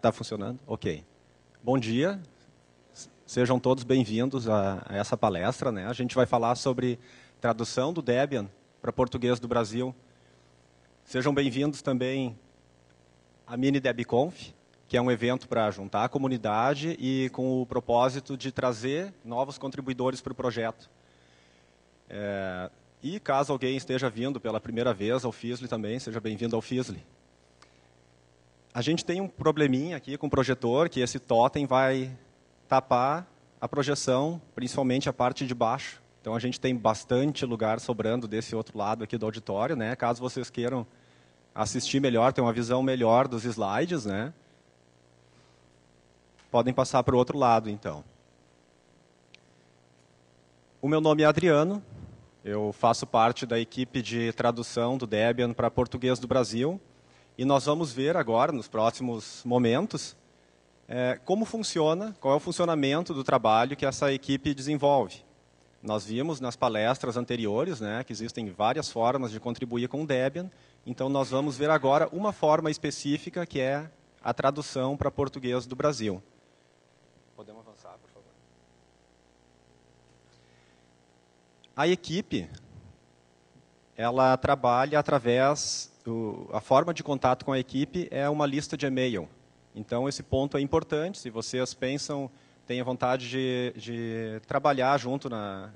Tá funcionando? Ok. Bom dia. Sejam todos bem-vindos a essa palestra, né? A gente vai falar sobre tradução do Debian para português do Brasil. Sejam bem-vindos também a MiniDebConf, que é um evento para juntar a comunidade e com o propósito de trazer novos contribuidores para o projeto. E caso alguém esteja vindo pela primeira vez ao FISL também, seja bem-vindo ao FISL. A gente tem um probleminha aqui com o projetor, que esse totem vai tapar a projeção, principalmente a parte de baixo. Então a gente tem bastante lugar sobrando desse outro lado aqui do auditório, né? Caso vocês queiram assistir melhor, ter uma visão melhor dos slides, né? Podem passar para o outro lado, então. O meu nome é Adriano, eu faço parte da equipe de tradução do Debian para português do Brasil, e nós vamos ver agora, nos próximos momentos, como funciona, qual é o funcionamento do trabalho que essa equipe desenvolve. Nós vimos nas palestras anteriores, né, que existem várias formas de contribuir com o Debian, então nós vamos ver agora uma forma específica, que é a tradução para português do Brasil. Podemos avançar, por favor. A equipe, ela trabalha através... A forma de contato com a equipe é uma lista de e-mail. Então, esse ponto é importante. Se vocês pensam, têm a vontade de trabalhar junto na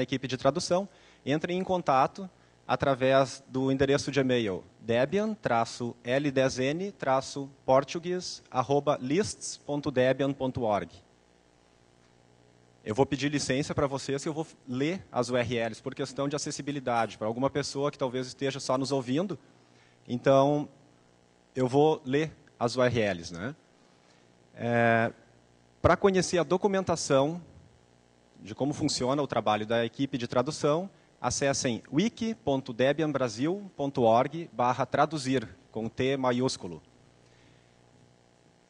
equipe de tradução, entrem em contato através do endereço de e-mail debian-l10n-portugues@lists.debian.org. Eu vou pedir licença para vocês que eu vou ler as URLs por questão de acessibilidade, para alguma pessoa que talvez esteja só nos ouvindo. Então, eu vou ler as URLs, né? Para conhecer a documentação de como funciona o trabalho da equipe de tradução, acessem wiki.debianbrasil.org/traduzir, com T maiúsculo.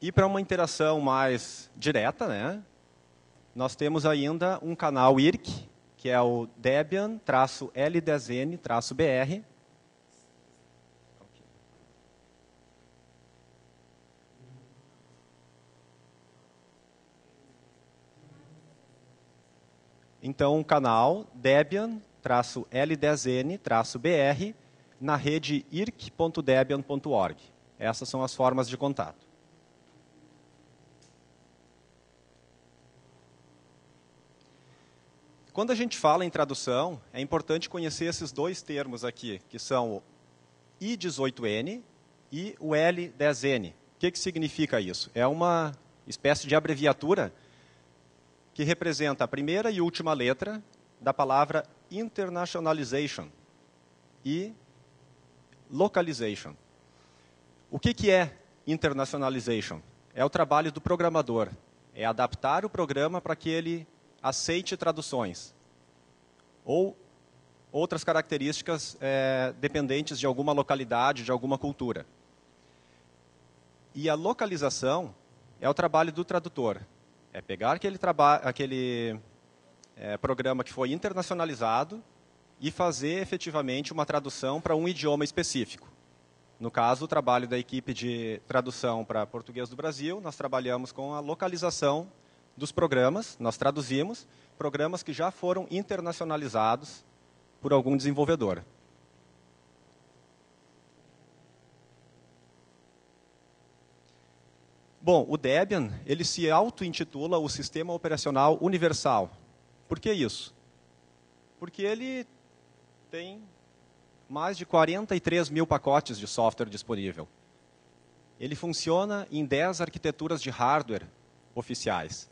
E para uma interação mais direta, né, nós temos ainda um canal IRC, que é o debian-l10n-br. Então, o canal debian-l10n-br na rede irc.debian.org. Essas são as formas de contato. Quando a gente fala em tradução, é importante conhecer esses dois termos aqui, que são o I18N e o L10N. O que significa isso? É uma espécie de abreviatura que representa a primeira e última letra da palavra internationalization e localization. O que é internationalization? É o trabalho do programador. É adaptar o programa para que ele aceite traduções ou outras características dependentes de alguma localidade, de alguma cultura. E a localização é o trabalho do tradutor. É pegar aquele programa que foi internacionalizado e fazer efetivamente uma tradução para um idioma específico. No caso, o trabalho da equipe de tradução para português do Brasil, nós trabalhamos com a localização dos programas, nós traduzimos programas que já foram internacionalizados por algum desenvolvedor. Bom, o Debian, ele se auto-intitula o Sistema Operacional Universal. Por que isso? Porque ele tem mais de 43 mil pacotes de software disponível. Ele funciona em 10 arquiteturas de hardware oficiais.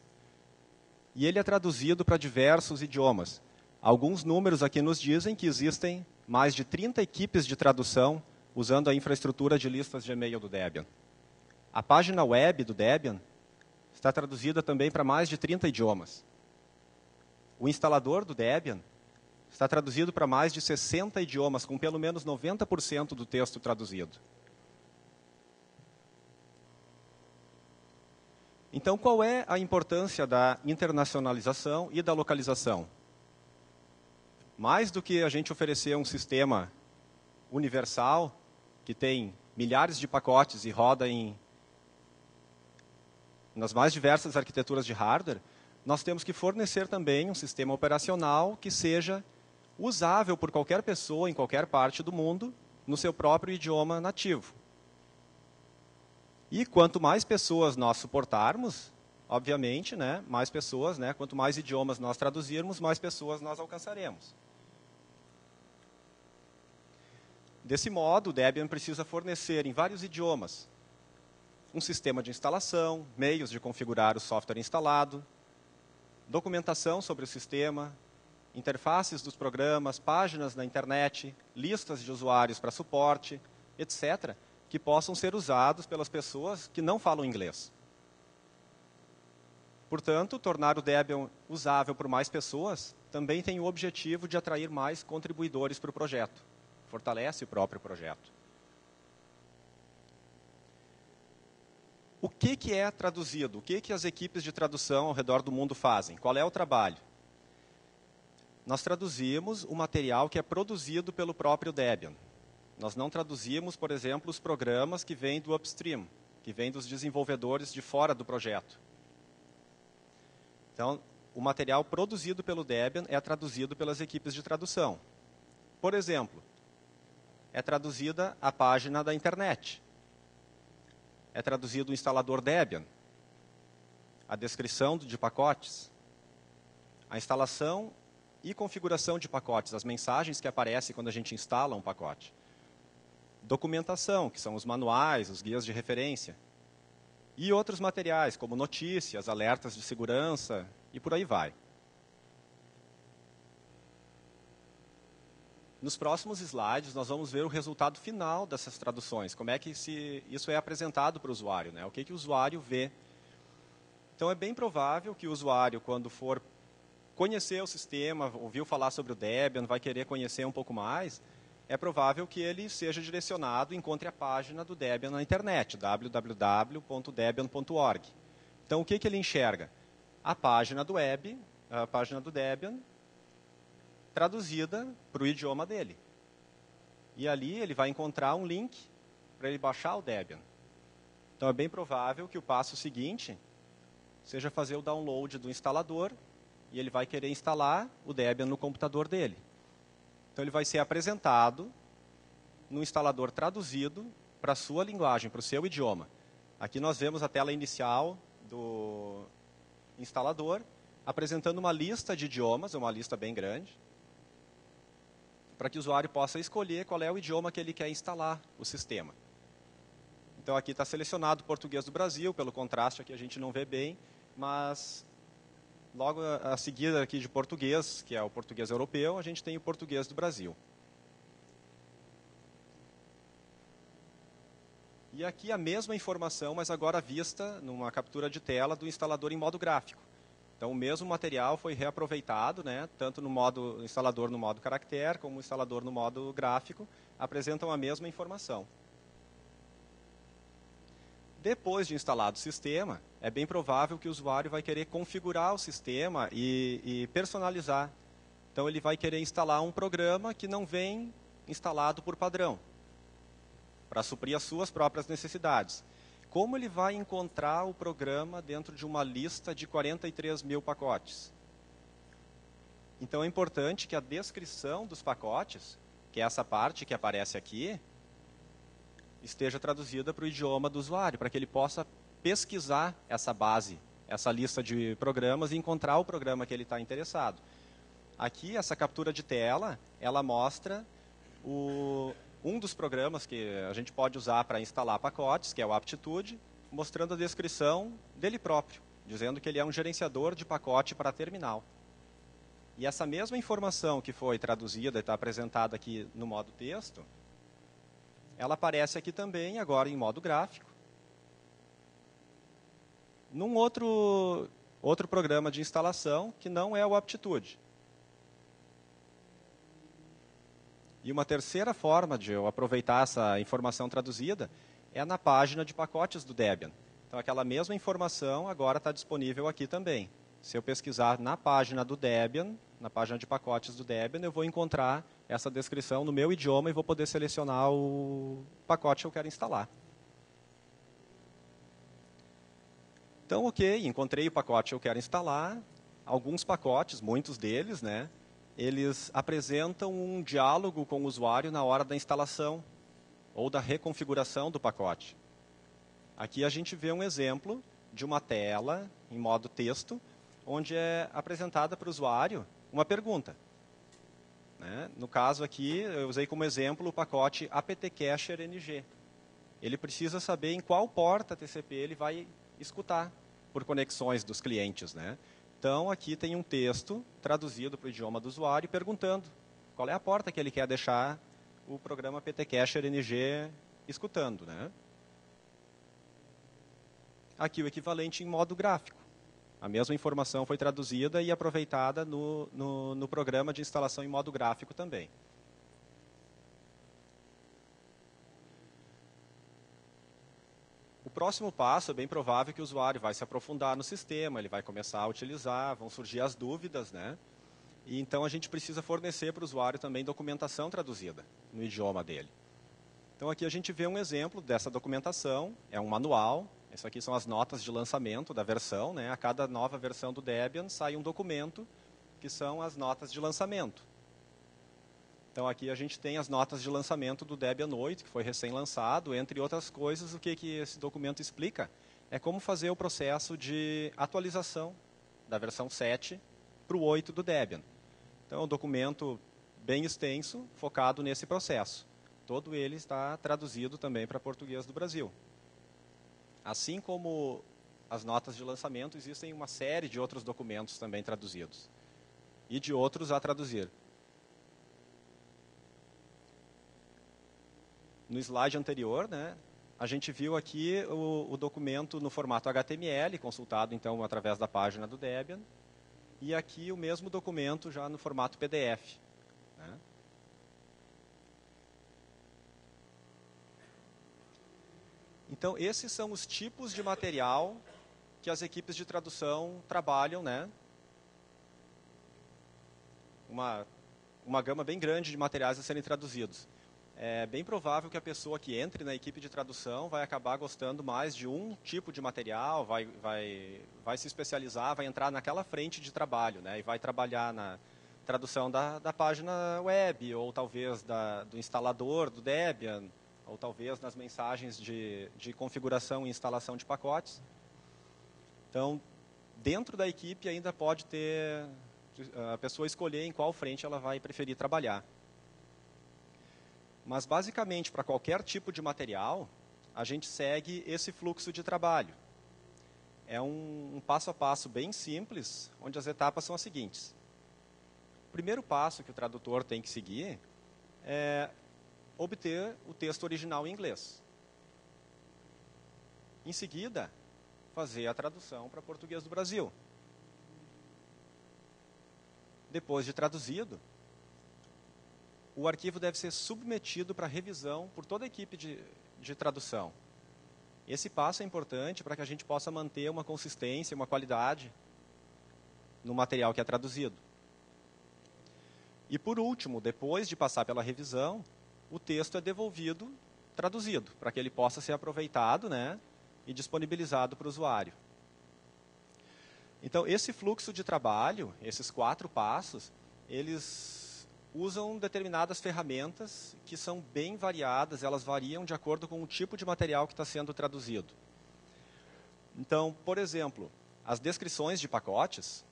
E ele é traduzido para diversos idiomas. Alguns números aqui nos dizem que existem mais de 30 equipes de tradução usando a infraestrutura de listas de e-mail do Debian. A página web do Debian está traduzida também para mais de 30 idiomas. O instalador do Debian está traduzido para mais de 60 idiomas, com pelo menos 90% do texto traduzido. Então, qual é a importância da internacionalização e da localização? Mais do que a gente oferecer um sistema universal, que tem milhares de pacotes e roda em nas mais diversas arquiteturas de hardware, nós temos que fornecer também um sistema operacional que seja usável por qualquer pessoa em qualquer parte do mundo no seu próprio idioma nativo. E quanto mais pessoas nós suportarmos, obviamente, né, mais pessoas, né, quanto mais idiomas nós traduzirmos, mais pessoas nós alcançaremos. Desse modo, o Debian precisa fornecer em vários idiomas um sistema de instalação, meios de configurar o software instalado, documentação sobre o sistema, interfaces dos programas, páginas na internet, listas de usuários para suporte, etc., que possam ser usados pelas pessoas que não falam inglês. Portanto, tornar o Debian usável por mais pessoas também tem o objetivo de atrair mais contribuidores para o projeto. Fortalece o próprio projeto. O que é traduzido? O que as equipes de tradução ao redor do mundo fazem? Qual é o trabalho? Nós traduzimos o material que é produzido pelo próprio Debian. Nós não traduzimos, por exemplo, os programas que vêm do upstream, que vêm dos desenvolvedores de fora do projeto. Então, o material produzido pelo Debian é traduzido pelas equipes de tradução. Por exemplo, é traduzida a página da internet. É traduzido o instalador Debian, a descrição de pacotes, a instalação e configuração de pacotes, as mensagens que aparecem quando a gente instala um pacote. Documentação, que são os manuais, os guias de referência. E outros materiais, como notícias, alertas de segurança, e por aí vai. Nos próximos slides, nós vamos ver o resultado final dessas traduções, como é que isso é apresentado para o usuário, né? O que o usuário vê. Então, é bem provável que o usuário, quando for conhecer o sistema, ouviu falar sobre o Debian, vai querer conhecer um pouco mais, é provável que ele seja direcionado e encontre a página do Debian na internet, www.debian.org. Então, o que ele enxerga? A página do web, a página do Debian, traduzida para o idioma dele. E ali ele vai encontrar um link para ele baixar o Debian. Então, é bem provável que o passo seguinte seja fazer o download do instalador, e ele vai querer instalar o Debian no computador dele. Então, ele vai ser apresentado no instalador traduzido para a sua linguagem, para o seu idioma. Aqui nós vemos a tela inicial do instalador, apresentando uma lista de idiomas, uma lista bem grande, para que o usuário possa escolher qual é o idioma que ele quer instalar o sistema. Então, aqui está selecionado o português do Brasil, pelo contraste aqui a gente não vê bem, mas logo a seguir aqui de português, que é o português europeu, a gente tem o português do Brasil. E aqui a mesma informação, mas agora vista numa captura de tela do instalador em modo gráfico. Então, o mesmo material foi reaproveitado, né, tanto no modo instalador no modo caractere, como o instalador no modo gráfico, apresentam a mesma informação. Depois de instalado o sistema, é bem provável que o usuário vai querer configurar o sistema e personalizar. Então, ele vai querer instalar um programa que não vem instalado por padrão, para suprir as suas próprias necessidades. Como ele vai encontrar o programa dentro de uma lista de 43 mil pacotes? Então, é importante que a descrição dos pacotes, que é essa parte que aparece aqui, esteja traduzida para o idioma do usuário, para que ele possa pesquisar essa base, essa lista de programas e encontrar o programa que ele está interessado. Aqui, essa captura de tela, ela mostra um dos programas que a gente pode usar para instalar pacotes, que é o Aptitude, mostrando a descrição dele próprio, dizendo que ele é um gerenciador de pacote para terminal. E essa mesma informação que foi traduzida e está apresentada aqui no modo texto, ela aparece aqui também, agora em modo gráfico, num outro programa de instalação que não é o Aptitude. E uma terceira forma de eu aproveitar essa informação traduzida é na página de pacotes do Debian. Então, aquela mesma informação agora está disponível aqui também. Se eu pesquisar na página do Debian, na página de pacotes do Debian, eu vou encontrar essa descrição no meu idioma e vou poder selecionar o pacote que eu quero instalar. Então, ok, encontrei o pacote que eu quero instalar. Alguns pacotes, muitos deles, né, eles apresentam um diálogo com o usuário na hora da instalação ou da reconfiguração do pacote. Aqui a gente vê um exemplo de uma tela em modo texto, onde é apresentada para o usuário uma pergunta. Né? No caso aqui, eu usei como exemplo o pacote apt-cacher-ng. Ele precisa saber em qual porta TCP ele vai escutar por conexões dos clientes. Né? Então, aqui tem um texto traduzido para o idioma do usuário, perguntando qual é a porta que ele quer deixar o programa apt-cacher-ng escutando. Né? Aqui o equivalente em modo gráfico. A mesma informação foi traduzida e aproveitada no programa de instalação em modo gráfico também. O próximo passo é bem provável que o usuário vai se aprofundar no sistema, ele vai começar a utilizar, vão surgir as dúvidas, né? E então a gente precisa fornecer para o usuário também documentação traduzida no idioma dele. Então aqui a gente vê um exemplo dessa documentação, é um manual. Isso aqui são as notas de lançamento da versão, né? A cada nova versão do Debian sai um documento que são as notas de lançamento. Então aqui a gente tem as notas de lançamento do Debian 8, que foi recém-lançado. Entre outras coisas, o que esse documento explica é como fazer o processo de atualização da versão 7 para o 8 do Debian. Então é um documento bem extenso, focado nesse processo. Todo ele está traduzido também para Português do Brasil. Assim como as notas de lançamento, existem uma série de outros documentos também traduzidos. E de outros a traduzir. No slide anterior, né, a gente viu aqui o documento no formato HTML, consultado então através da página do Debian. E aqui o mesmo documento já no formato PDF. Né? Então, esses são os tipos de material que as equipes de tradução trabalham, né? Uma gama bem grande de materiais a serem traduzidos. É bem provável que a pessoa que entre na equipe de tradução vai acabar gostando mais de um tipo de material, vai se especializar, vai entrar naquela frente de trabalho, né? E vai trabalhar na tradução da página web, ou talvez do instalador, do Debian, ou talvez nas mensagens de configuração e instalação de pacotes. Então, dentro da equipe ainda pode ter a pessoa escolher em qual frente ela vai preferir trabalhar. Mas, basicamente, para qualquer tipo de material, a gente segue esse fluxo de trabalho. É um passo a passo bem simples, onde as etapas são as seguintes. O primeiro passo que o tradutor tem que seguir é obter o texto original em inglês. Em seguida, fazer a tradução para Português do Brasil. Depois de traduzido, o arquivo deve ser submetido para revisão por toda a equipe de tradução. Esse passo é importante para que a gente possa manter uma consistência, uma qualidade no material que é traduzido. E, por último, depois de passar pela revisão, o texto é devolvido, traduzido, para que ele possa ser aproveitado, né, e disponibilizado para o usuário. Então, esse fluxo de trabalho, esses 4 passos, eles usam determinadas ferramentas que são bem variadas, elas variam de acordo com o tipo de material que está sendo traduzido. Então, por exemplo, as descrições de pacotes,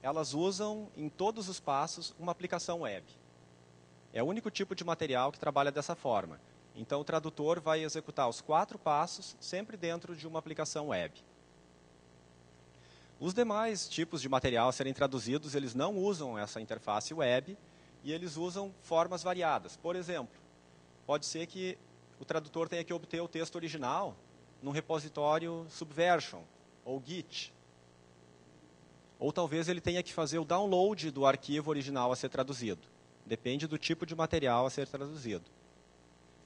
elas usam em todos os passos uma aplicação web. É o único tipo de material que trabalha dessa forma. Então, o tradutor vai executar os 4 passos sempre dentro de uma aplicação web. Os demais tipos de material a serem traduzidos, eles não usam essa interface web e eles usam formas variadas. Por exemplo, pode ser que o tradutor tenha que obter o texto original num repositório Subversion ou Git. Ou talvez ele tenha que fazer o download do arquivo original a ser traduzido. Depende do tipo de material a ser traduzido.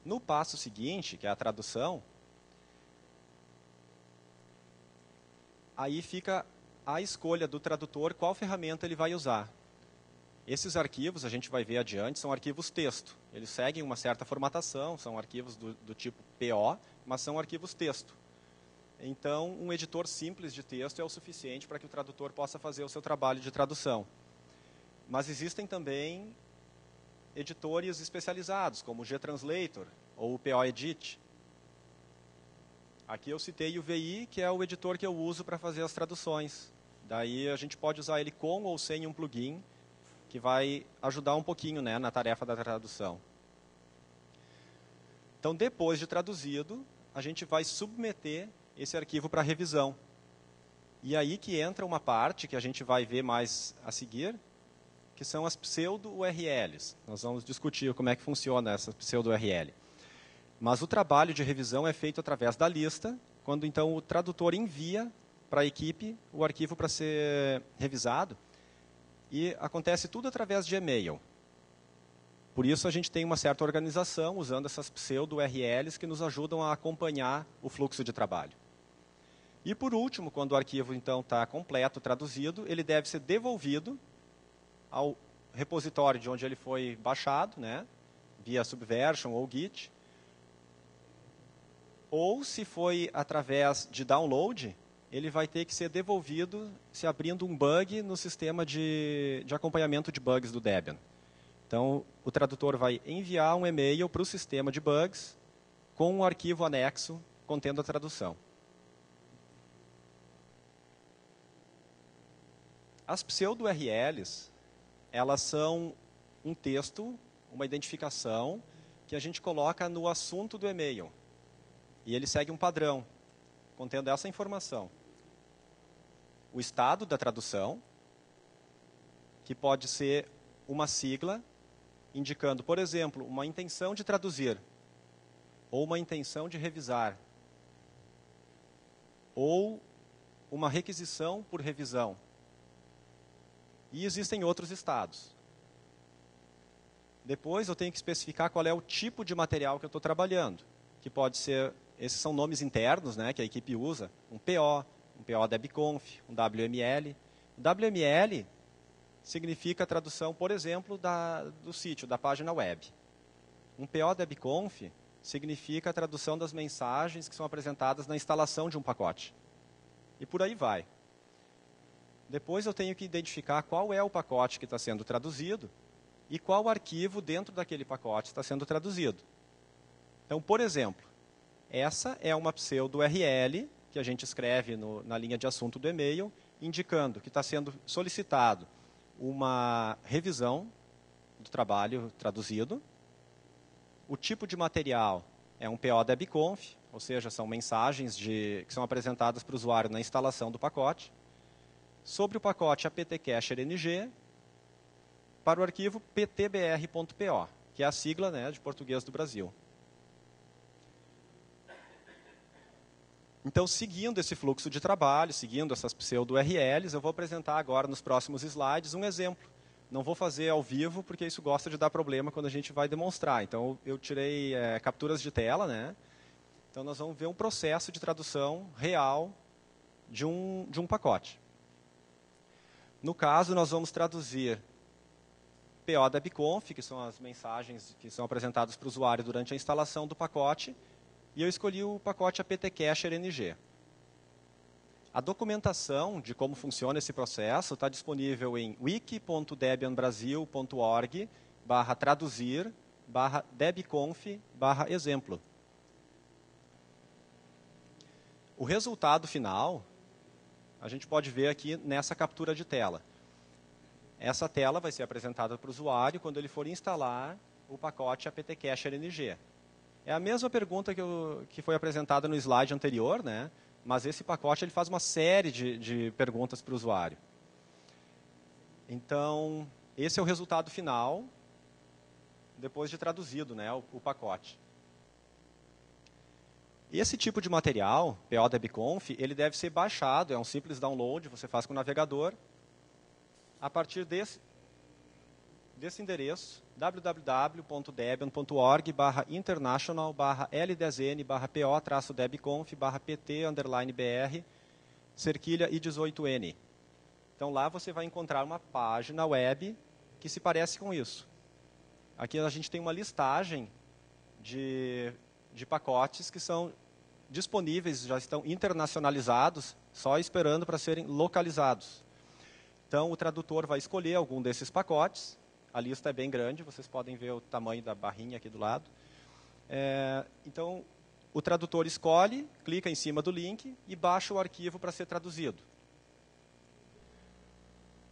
No passo seguinte, que é a tradução, aí fica a escolha do tradutor qual ferramenta ele vai usar. Esses arquivos, a gente vai ver adiante, são arquivos texto. Eles seguem uma certa formatação, são arquivos do tipo PO, mas são arquivos texto. Então, um editor simples de texto é o suficiente para que o tradutor possa fazer o seu trabalho de tradução. Mas existem também editores especializados, como o G-Translator ou o POEdit. Aqui eu citei o VI, que é o editor que eu uso para fazer as traduções. Daí a gente pode usar ele com ou sem um plugin, que vai ajudar um pouquinho, né, na tarefa da tradução. Então, depois de traduzido, a gente vai submeter esse arquivo para revisão. E aí que entra uma parte que a gente vai ver mais a seguir, que são as pseudo-URLs. Nós vamos discutir como é que funciona essa pseudo-URL. Mas o trabalho de revisão é feito através da lista, quando então o tradutor envia para a equipe o arquivo para ser revisado. E acontece tudo através de e-mail. Por isso a gente tem uma certa organização usando essas pseudo-URLs que nos ajudam a acompanhar o fluxo de trabalho. E por último, quando o arquivo então está completo, traduzido, ele deve ser devolvido ao repositório de onde ele foi baixado, né, via Subversion ou Git. Ou, se foi através de download, ele vai ter que ser devolvido se abrindo um bug no sistema de acompanhamento de bugs do Debian. Então, o tradutor vai enviar um e-mail para o sistema de bugs com um arquivo anexo contendo a tradução. As pseudo-URLs, elas são um texto, uma identificação, que a gente coloca no assunto do e-mail. E ele segue um padrão, contendo essa informação. O estado da tradução, que pode ser uma sigla, indicando, por exemplo, uma intenção de traduzir, ou uma intenção de revisar, ou uma requisição por revisão. E existem outros estados. Depois eu tenho que especificar qual é o tipo de material que eu estou trabalhando, que pode ser... Esses são nomes internos, né, que a equipe usa. Um PO, um PO-debconf, um WML. O WML significa a tradução, por exemplo, do sítio, da página web. Um PO-debconf significa a tradução das mensagens que são apresentadas na instalação de um pacote. E por aí vai. Depois eu tenho que identificar qual é o pacote que está sendo traduzido e qual arquivo dentro daquele pacote está sendo traduzido. Então, por exemplo, essa é uma pseudo-URL que a gente escreve na linha de assunto do e-mail, indicando que está sendo solicitado uma revisão do trabalho traduzido. O tipo de material é um PO-debconf, ou seja, são mensagens que são apresentadas para o usuário na instalação do pacote. Sobre o pacote apt-cacher-ng, para o arquivo ptbr.po, que é a sigla, né, de Português do Brasil. Então, seguindo esse fluxo de trabalho, seguindo essas pseudo-URLs, eu vou apresentar agora nos próximos slides um exemplo. Não vou fazer ao vivo, porque isso gosta de dar problema quando a gente vai demonstrar. Então, eu tirei capturas de tela, né? Então, nós vamos ver um processo de tradução real de um pacote. No caso, nós vamos traduzir PO-debconf, que são as mensagens que são apresentadas para o usuário durante a instalação do pacote, e eu escolhi o pacote apt-cacher-ng. A documentação de como funciona esse processo está disponível em wiki.debianbrasil.org/traduzir/debconf/exemplo. O resultado final, a gente pode ver aqui nessa captura de tela. Essa tela vai ser apresentada para o usuário quando ele for instalar o pacote apt-cacher-ng. É a mesma pergunta que foi apresentada no slide anterior, né? Mas esse pacote ele faz uma série de perguntas para o usuário. Então, esse é o resultado final, depois de traduzido, né, o pacote. Esse tipo de material, PO-debconf, ele deve ser baixado, é um simples download, você faz com o navegador, a partir desse endereço, www.debian.org/international/L10N/PO-debconf/PT_BR/I18N. Então, lá você vai encontrar uma página web que se parece com isso. Aqui a gente tem uma listagem de pacotes que são disponíveis, já estão internacionalizados, só esperando para serem localizados. Então, o tradutor vai escolher algum desses pacotes. A lista é bem grande, vocês podem ver o tamanho da barrinha aqui do lado. Então, o tradutor escolhe, clica em cima do link e baixa o arquivo para ser traduzido.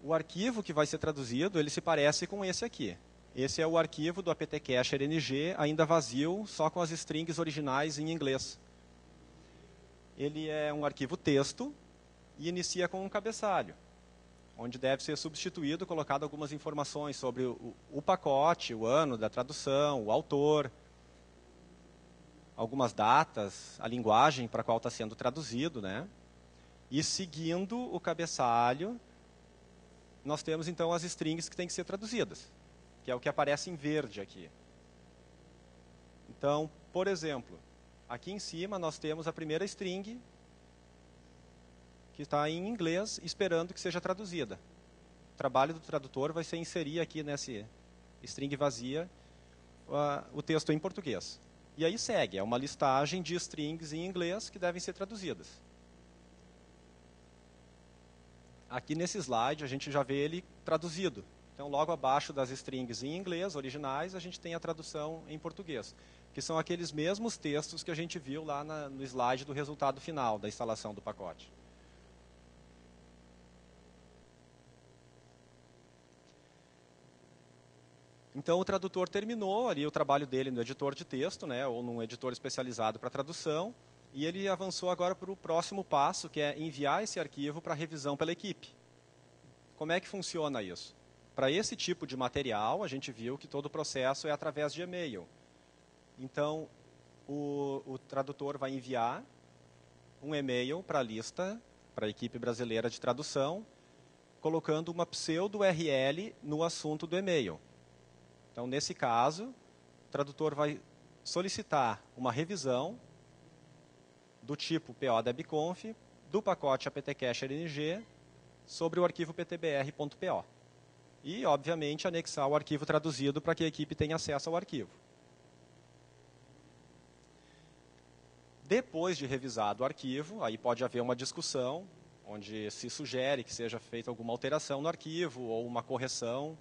O arquivo que vai ser traduzido, ele se parece com esse aqui. Esse é o arquivo do apt-cacher-ng, ainda vazio, só com as strings originais em inglês. Ele é um arquivo texto e inicia com um cabeçalho, onde deve ser substituído, colocado algumas informações sobre o pacote, o ano da tradução, o autor, algumas datas, a linguagem para a qual está sendo traduzido, né? E seguindo o cabeçalho, nós temos então as strings que têm que ser traduzidas, que é o que aparece em verde aqui. Então, por exemplo, aqui em cima nós temos a primeira string, que está em inglês, esperando que seja traduzida. O trabalho do tradutor vai ser inserir aqui nessa string vazia o texto em português. E aí segue, é uma listagem de strings em inglês que devem ser traduzidas. Aqui nesse slide a gente já vê ele traduzido. Então, logo abaixo das strings em inglês originais, a gente tem a tradução em português, que são aqueles mesmos textos que a gente viu lá no slide do resultado final da instalação do pacote. Então, o tradutor terminou ali o trabalho dele no editor de texto, né, ou num editor especializado para tradução, e ele avançou agora para o próximo passo, que é enviar esse arquivo para revisão pela equipe. Como é que funciona isso? Para esse tipo de material, a gente viu que todo o processo é através de e-mail. Então, o tradutor vai enviar um e-mail para a lista, para a equipe brasileira de tradução, colocando uma pseudo-URL no assunto do e-mail. Então, nesse caso, o tradutor vai solicitar uma revisão do tipo PO-debconf do pacote apt-cacher-ng sobre o arquivo ptbr.po. E, obviamente, anexar o arquivo traduzido para que a equipe tenha acesso ao arquivo. Depois de revisado o arquivo, aí pode haver uma discussão, onde se sugere que seja feita alguma alteração no arquivo ou uma correção,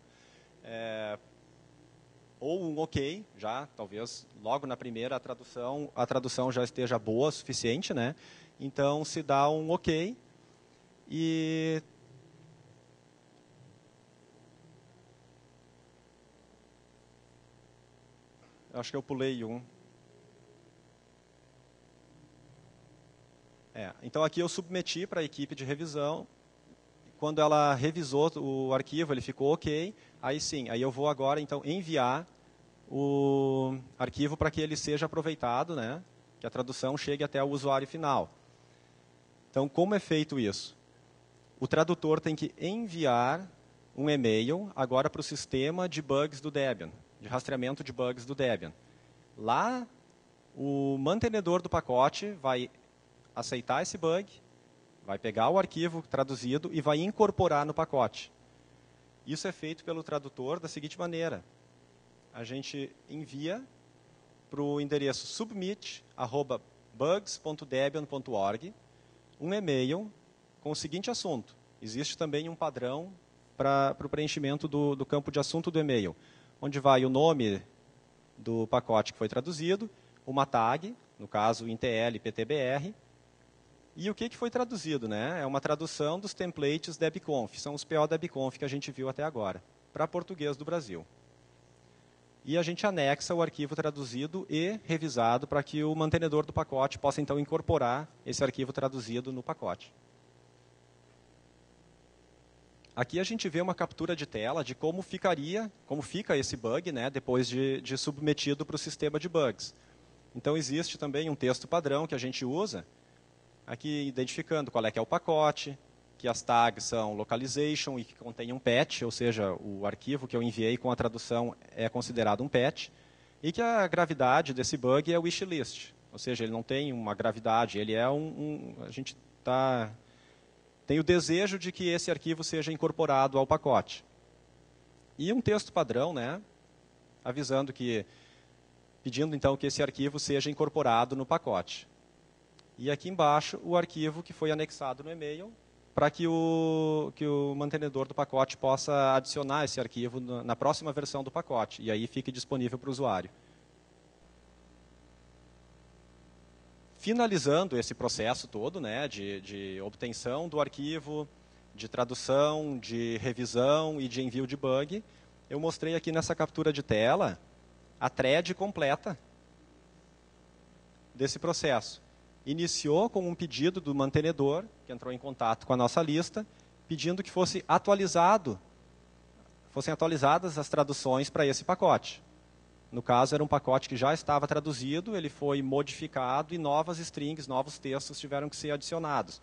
ou um ok, já, talvez, logo na primeira a tradução já esteja boa o suficiente, né? Então, se dá um ok e acho que eu pulei um. Então, aqui eu submeti para a equipe de revisão. Quando ela revisou o arquivo, ele ficou ok. Aí sim, aí eu vou agora, então, enviar o arquivo para que ele seja aproveitado, né? Que a tradução chegue até o usuário final. Então, como é feito isso? O tradutor tem que enviar um e-mail agora para o sistema de bugs do Debian, de rastreamento de bugs do Debian. Lá, o mantenedor do pacote vai aceitar esse bug, vai pegar o arquivo traduzido e vai incorporar no pacote. Isso é feito pelo tradutor da seguinte maneira. A gente envia para o endereço submit@bugs.debian.org um e-mail com o seguinte assunto. Existe também um padrão para o preenchimento do campo de assunto do e-mail, onde vai o nome do pacote que foi traduzido, uma tag, no caso intl ptbr, e o que foi traduzido, né? É uma tradução dos templates debconf, são os PO-debconf que a gente viu até agora, para Português do Brasil. E a gente anexa o arquivo traduzido e revisado para que o mantenedor do pacote possa, então, incorporar esse arquivo traduzido no pacote. Aqui a gente vê uma captura de tela de como fica esse bug, né, depois de submetido para o sistema de bugs. Então, existe também um texto padrão que a gente usa, aqui identificando qual é que é o pacote, que as tags são localization e que contém um patch, ou seja, o arquivo que eu enviei com a tradução é considerado um patch, e que a gravidade desse bug é o wishlist, ou seja, ele não tem uma gravidade, ele é a gente está... Tem o desejo de que esse arquivo seja incorporado ao pacote. E um texto padrão, né, avisando que, pedindo então que esse arquivo seja incorporado no pacote. E aqui embaixo o arquivo que foi anexado no e-mail para que o mantenedor do pacote possa adicionar esse arquivo na próxima versão do pacote. E aí fique disponível para o usuário. Finalizando esse processo todo, né, de obtenção do arquivo, de tradução, de revisão e de envio de bug, eu mostrei aqui nessa captura de tela a thread completa desse processo. Iniciou com um pedido do mantenedor, que entrou em contato com a nossa lista, pedindo que fossem atualizadas as traduções para esse pacote. No caso, era um pacote que já estava traduzido, ele foi modificado e novas strings, novos textos tiveram que ser adicionados.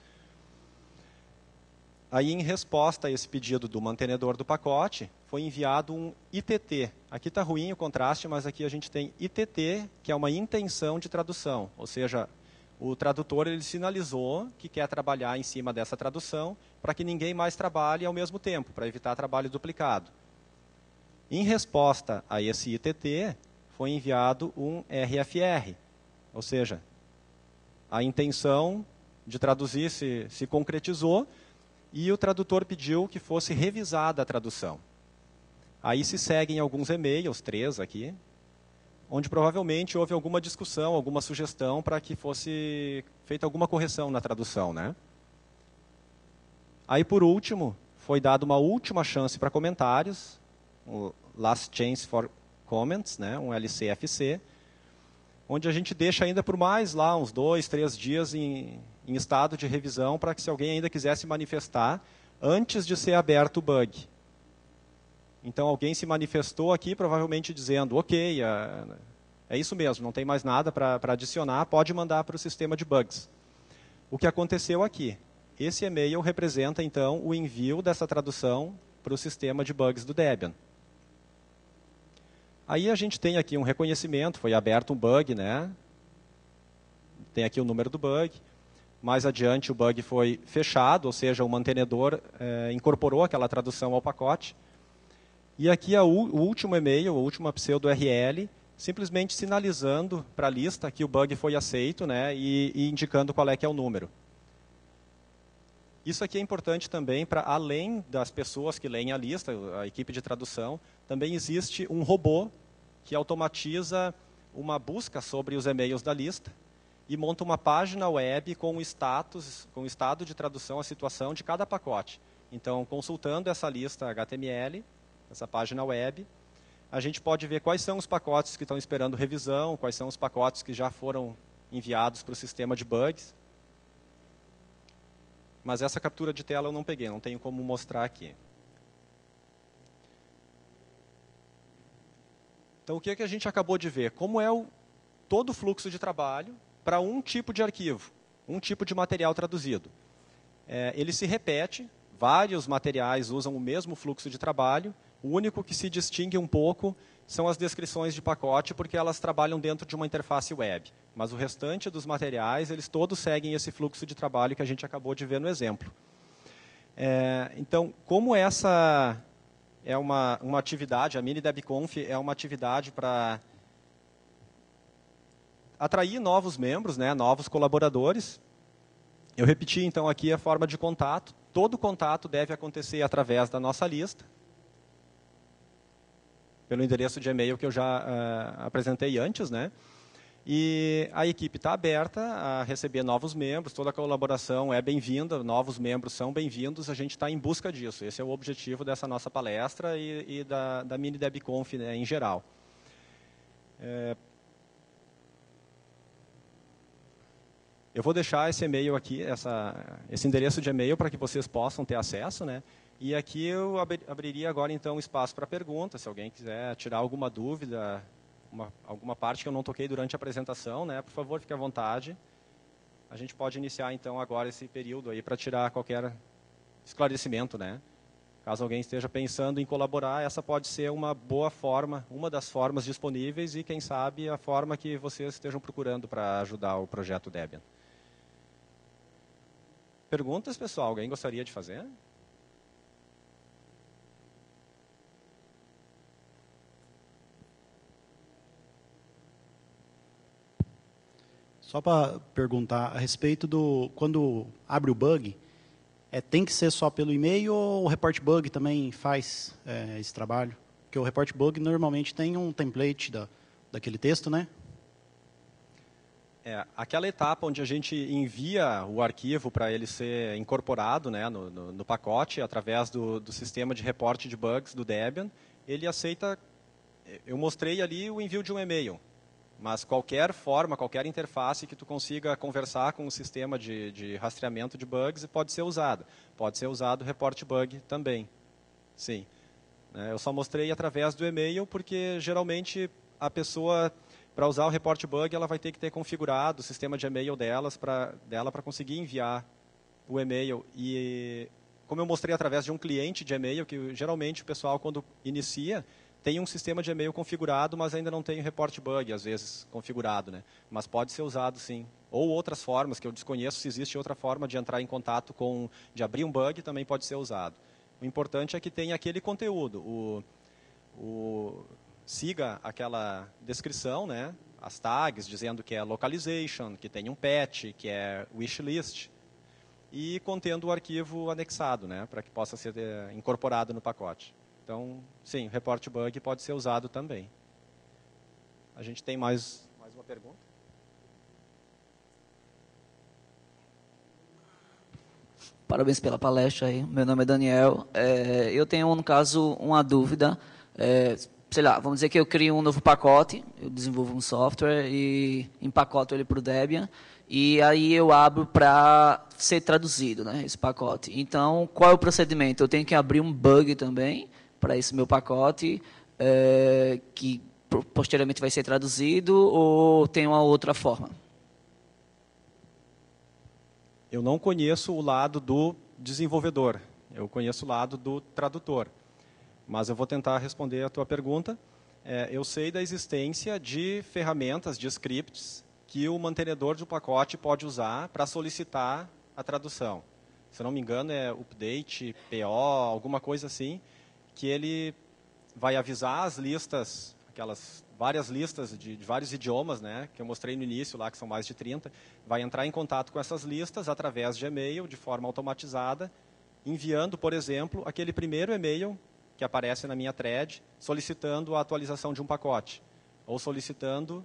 Aí, em resposta a esse pedido do mantenedor do pacote, foi enviado um ITT. Aqui está ruim o contraste, mas aqui a gente tem ITT, que é uma intenção de tradução. Ou seja, o tradutor ele sinalizou que quer trabalhar em cima dessa tradução para que ninguém mais trabalhe ao mesmo tempo, para evitar trabalho duplicado. Em resposta a esse ITT, foi enviado um RFR, ou seja, a intenção de traduzir se concretizou e o tradutor pediu que fosse revisada a tradução. Aí se seguem alguns e-mails, 3 aqui, onde provavelmente houve alguma discussão, alguma sugestão para que fosse feita alguma correção na tradução, né? Aí, por último, foi dada uma última chance para comentários, Last Chance for Comments, né, um LCFC, onde a gente deixa ainda por mais lá uns 2, 3 dias em estado de revisão para que se alguém ainda quisesse manifestar antes de ser aberto o bug. Então alguém se manifestou aqui provavelmente dizendo, ok, é isso mesmo, não tem mais nada para adicionar, pode mandar para o sistema de bugs. O que aconteceu aqui? Esse e-mail representa então o envio dessa tradução para o sistema de bugs do Debian. Aí a gente tem aqui um reconhecimento, foi aberto um bug, né? Tem aqui o número do bug. Mais adiante o bug foi fechado, ou seja, o mantenedor incorporou aquela tradução ao pacote. E aqui o último e-mail, a última pseudo-URL, simplesmente sinalizando para a lista que o bug foi aceito, né? E indicando qual é que é o número. Isso aqui é importante também para, além das pessoas que leem a lista, a equipe de tradução, também existe um robô que automatiza uma busca sobre os e-mails da lista e monta uma página web com o status, com o estado de tradução, a situação de cada pacote. Então, consultando essa lista HTML, essa página web, a gente pode ver quais são os pacotes que estão esperando revisão, quais são os pacotes que já foram enviados para o sistema de bugs. Mas essa captura de tela eu não peguei, não tenho como mostrar aqui. Então, o que é que a gente acabou de ver? Como é todo o fluxo de trabalho para um tipo de arquivo, um tipo de material traduzido. Ele se repete, vários materiais usam o mesmo fluxo de trabalho, o único que se distingue um pouco são as descrições de pacote, porque elas trabalham dentro de uma interface web. Mas o restante dos materiais, eles todos seguem esse fluxo de trabalho que a gente acabou de ver no exemplo. Então, como essa é uma atividade, a MiniDebConf é uma atividade para atrair novos membros, né, novos colaboradores, eu repeti então aqui a forma de contato. Todo contato deve acontecer através da nossa lista, pelo endereço de e-mail que eu já apresentei antes, né? E a equipe está aberta a receber novos membros, toda a colaboração é bem-vinda, novos membros são bem-vindos, a gente está em busca disso. Esse é o objetivo dessa nossa palestra e da MiniDebConf, né, em geral. Eu vou deixar esse e-mail aqui, esse endereço de e-mail para que vocês possam ter acesso, né? E aqui eu abriria agora, então, espaço para perguntas, se alguém quiser tirar alguma dúvida, alguma parte que eu não toquei durante a apresentação, né? Por favor, fique à vontade. A gente pode iniciar, então, agora esse período aí para tirar qualquer esclarecimento, né? Caso alguém esteja pensando em colaborar, essa pode ser uma boa forma, uma das formas disponíveis e, quem sabe, a forma que vocês estejam procurando para ajudar o projeto Debian. Perguntas, pessoal? Alguém gostaria de fazer? Só para perguntar a respeito do... Quando abre o bug, tem que ser só pelo e-mail ou o report bug também faz esse trabalho? Porque o report bug normalmente tem um template daquele texto, né? Aquela etapa onde a gente envia o arquivo para ele ser incorporado, né, no pacote, através do sistema de reporte de bugs do Debian, ele aceita, eu mostrei ali o envio de um e-mail, mas qualquer forma, qualquer interface que tu consiga conversar com o sistema de rastreamento de bugs pode ser usada. Pode ser usado o report bug também, sim. Eu só mostrei através do e-mail porque geralmente a pessoa... Para usar o report bug, ela vai ter que ter configurado o sistema de e-mail dela para conseguir enviar o e-mail. E como eu mostrei através de um cliente de e-mail, que geralmente o pessoal, quando inicia, tem um sistema de e-mail configurado, mas ainda não tem o report bug, às vezes, configurado, né? Mas pode ser usado, sim. Ou outras formas, que eu desconheço se existe outra forma de entrar em contato com... de abrir um bug, também pode ser usado. O importante é que tenha aquele conteúdo. Siga aquela descrição, né? As tags, dizendo que é localization, que tem um patch, que é wishlist, e contendo o arquivo anexado, né? Para que possa ser incorporado no pacote. Então, sim, o report bug pode ser usado também. A gente tem mais uma pergunta? Parabéns pela palestra aí. Meu nome é Daniel. Eu tenho, no caso, uma dúvida. Sei lá, vamos dizer que eu crio um novo pacote, eu desenvolvo um software e empacoto ele para o Debian, e aí eu abro para ser traduzido, né, esse pacote. Então, qual é o procedimento? Eu tenho que abrir um bug também para esse meu pacote, que posteriormente vai ser traduzido, ou tem uma outra forma? Eu não conheço o lado do desenvolvedor, eu conheço o lado do tradutor. Mas eu vou tentar responder a tua pergunta. Eu sei da existência de ferramentas, de scripts, que o mantenedor de um pacote pode usar para solicitar a tradução. Se não me engano, é update, PO, alguma coisa assim, que ele vai avisar as listas, aquelas várias listas de vários idiomas, né, que eu mostrei no início, lá que são mais de 30, vai entrar em contato com essas listas através de e-mail, de forma automatizada, enviando, por exemplo, aquele primeiro e-mail que aparece na minha thread, solicitando a atualização de um pacote, ou solicitando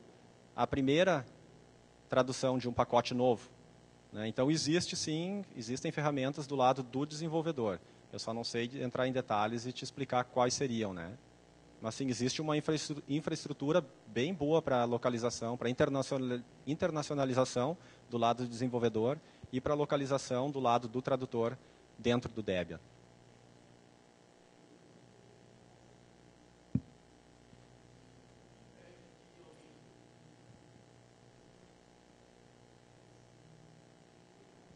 a primeira tradução de um pacote novo. Então, existem ferramentas do lado do desenvolvedor. Eu só não sei entrar em detalhes e te explicar quais seriam, né? Mas, sim, existe uma infraestrutura bem boa para localização, para internacionalização do lado do desenvolvedor e para localização do lado do tradutor dentro do Debian.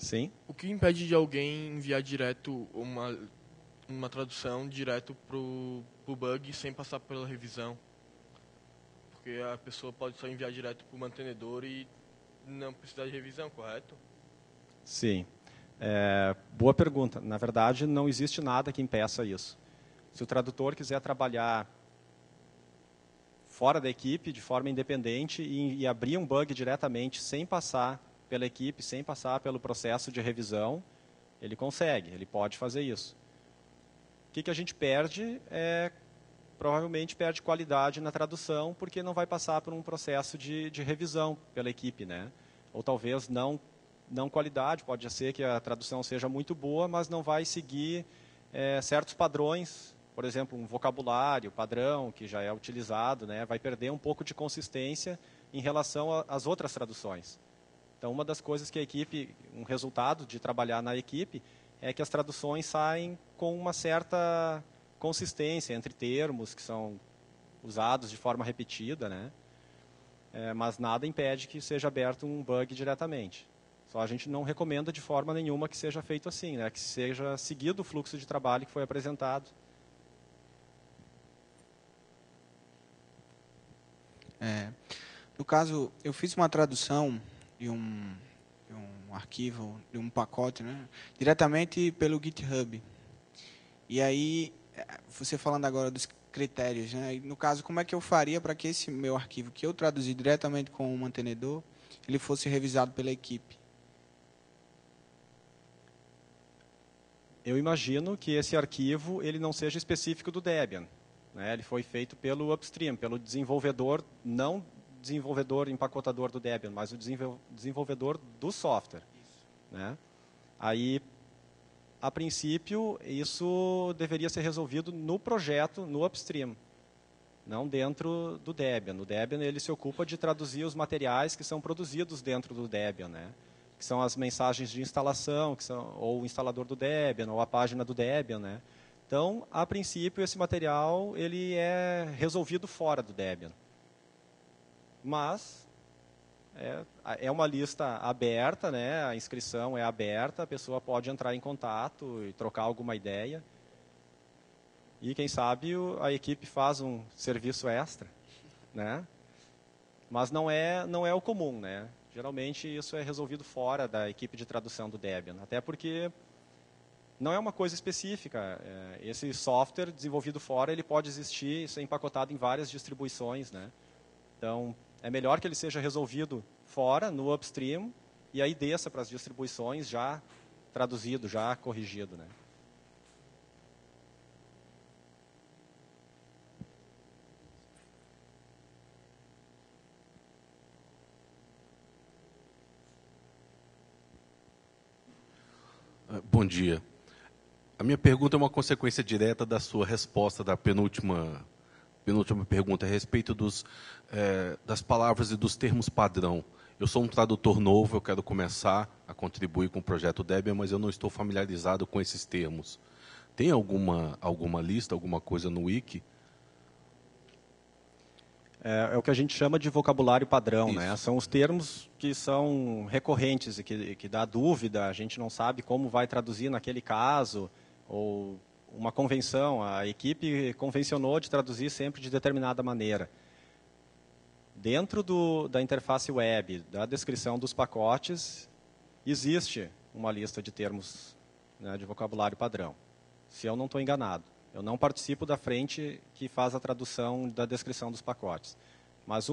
Sim. O que impede de alguém enviar direto uma tradução direto para o bug sem passar pela revisão? Porque a pessoa pode só enviar direto para o mantenedor e não precisar de revisão, correto? Sim. Boa pergunta. Na verdade, não existe nada que impeça isso. Se o tradutor quiser trabalhar fora da equipe, de forma independente, e abrir um bug diretamente sem passar pela equipe, sem passar pelo processo de revisão, ele consegue, ele pode fazer isso. O que a gente perde provavelmente perde qualidade na tradução, porque não vai passar por um processo de revisão pela equipe, né? Ou talvez não qualidade, pode ser que a tradução seja muito boa, mas não vai seguir certos padrões, por exemplo, um vocabulário padrão que já é utilizado, né? Vai perder um pouco de consistência em relação às outras traduções. Então, uma das coisas que a equipe, um resultado de trabalhar na equipe, é que as traduções saem com uma certa consistência entre termos que são usados de forma repetida, né? Mas nada impede que seja aberto um bug diretamente. Só a gente não recomenda de forma nenhuma que seja feito assim, né? Que seja seguido o fluxo de trabalho que foi apresentado. No caso, eu fiz uma tradução de um arquivo, de um pacote, né? Diretamente pelo GitHub. E aí, você falando agora dos critérios, né? No caso, como é que eu faria para que esse meu arquivo, que eu traduzi diretamente com o mantenedor, ele fosse revisado pela equipe? Eu imagino que esse arquivo ele não seja específico do Debian, né? Ele foi feito pelo upstream, pelo desenvolvedor, não desenvolvedor empacotador do Debian, mas o desenvolvedor do software. Né? Aí, a princípio, isso deveria ser resolvido no projeto, no upstream, não dentro do Debian. O Debian ele se ocupa de traduzir os materiais que são produzidos dentro do Debian, né? Que são as mensagens de instalação, que são, ou o instalador do Debian, ou a página do Debian. Né? Então, a princípio, esse material ele é resolvido fora do Debian. Mas, é uma lista aberta, né? A inscrição é aberta, a pessoa pode entrar em contato e trocar alguma ideia. E, quem sabe, a equipe faz um serviço extra. Né? Mas não é o comum, né? Geralmente, isso é resolvido fora da equipe de tradução do Debian, até porque não é uma coisa específica. Esse software desenvolvido fora, ele pode existir e ser empacotado em várias distribuições. Né? Então, é melhor que ele seja resolvido fora, no upstream, e aí desça para as distribuições já traduzido, já corrigido. Né? Bom dia. A minha pergunta é uma consequência direta da sua resposta da penúltima pergunta a respeito das palavras e dos termos padrão. Eu sou um tradutor novo, eu quero começar a contribuir com o projeto Debian, mas eu não estou familiarizado com esses termos. Tem alguma lista, alguma coisa no Wiki? É o que a gente chama de vocabulário padrão, né? São os termos que são recorrentes e que dá dúvida, a gente não sabe como vai traduzir naquele caso, ou uma convenção, a equipe convencionou de traduzir sempre de determinada maneira. Dentro da interface web, da descrição dos pacotes, existe uma lista de termos, né, de vocabulário padrão, se eu não estou enganado. Eu não participo da frente que faz a tradução da descrição dos pacotes. Mas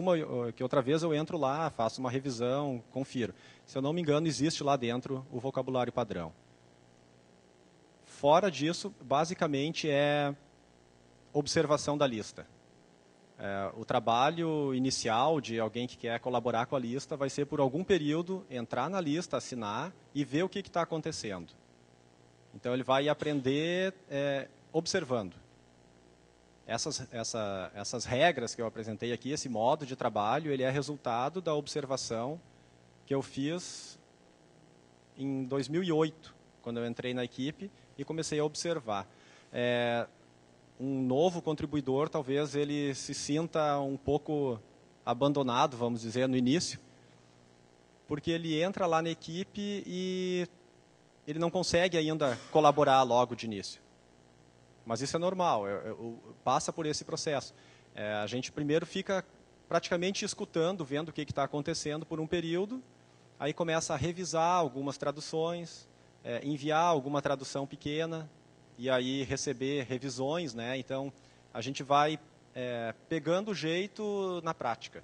outra vez eu entro lá, faço uma revisão, confiro. Se eu não me engano, existe lá dentro o vocabulário padrão. Fora disso, basicamente é observação da lista. O trabalho inicial de alguém que quer colaborar com a lista vai ser por algum período entrar na lista, assinar e ver o que está acontecendo. Então ele vai aprender... observando. Essas regras que eu apresentei aqui, esse modo de trabalho, ele é resultado da observação que eu fiz em 2008, quando eu entrei na equipe e comecei a observar. Um novo contribuidor, talvez ele se sinta um pouco abandonado, vamos dizer, no início, porque ele entra lá na equipe e ele não consegue ainda colaborar logo de início. Mas isso é normal, passa por esse processo. A gente primeiro fica praticamente escutando, vendo o que está acontecendo por um período, aí começa a revisar algumas traduções, enviar alguma tradução pequena, e aí receber revisões, né? Então, a gente vai pegando o jeito na prática.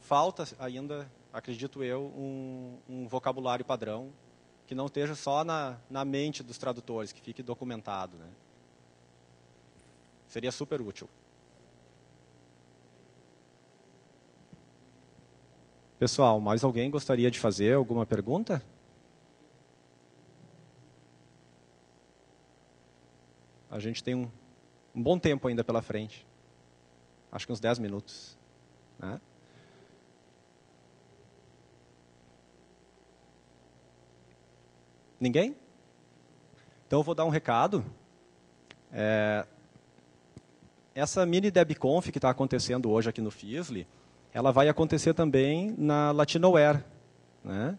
Falta ainda, acredito eu, um vocabulário padrão, que não esteja só na mente dos tradutores, que fique documentado. Né? Seria super útil. Pessoal, mais alguém gostaria de fazer alguma pergunta? A gente tem um bom tempo ainda pela frente. Acho que uns 10 minutos. Né? Ninguém? Então, eu vou dar um recado. Essa MiniDebConf que está acontecendo hoje aqui no FISL, ela vai acontecer também na LatinoWare, né,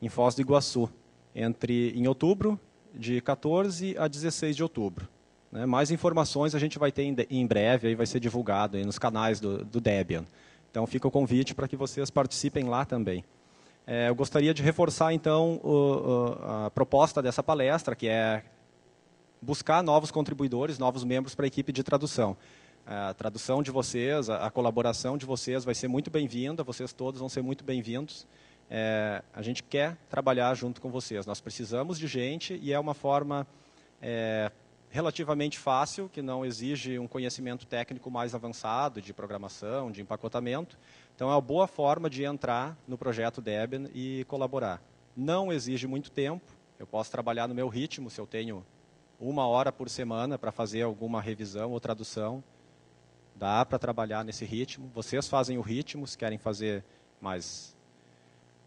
em Foz do Iguaçu, em outubro, de 14 a 16 de outubro. Né, mais informações a gente vai ter em breve, aí vai ser divulgado aí nos canais do Debian. Então, fica o convite para que vocês participem lá também. Eu gostaria de reforçar, então, a proposta dessa palestra, que é buscar novos contribuidores, novos membros para a equipe de tradução. A tradução de vocês, a colaboração de vocês vai ser muito bem-vinda, vocês todos vão ser muito bem-vindos. A gente quer trabalhar junto com vocês, nós precisamos de gente e é uma forma relativamente fácil, que não exige um conhecimento técnico mais avançado de programação, de empacotamento. Então, é uma boa forma de entrar no projeto Debian e colaborar. Não exige muito tempo, eu posso trabalhar no meu ritmo, se eu tenho 1 hora por semana para fazer alguma revisão ou tradução, dá para trabalhar nesse ritmo. Vocês fazem o ritmo, se querem fazer mais,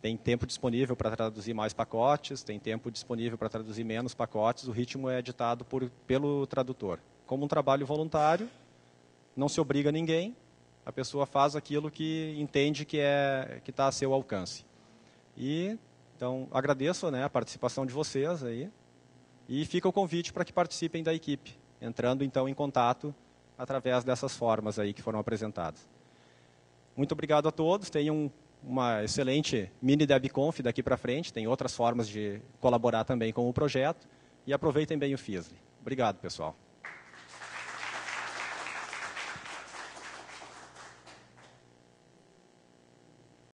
tem tempo disponível para traduzir mais pacotes, tem tempo disponível para traduzir menos pacotes, o ritmo é ditado pelo tradutor. Como um trabalho voluntário, não se obriga a ninguém, a pessoa faz aquilo que entende que está a seu alcance. E, então, agradeço, né, a participação de vocês aí, e fica o convite para que participem da equipe, entrando então em contato através dessas formas aí que foram apresentadas. Muito obrigado a todos, tenham uma excelente MiniDebConf daqui para frente, tem outras formas de colaborar também com o projeto, e aproveitem bem o FISL. Obrigado, pessoal.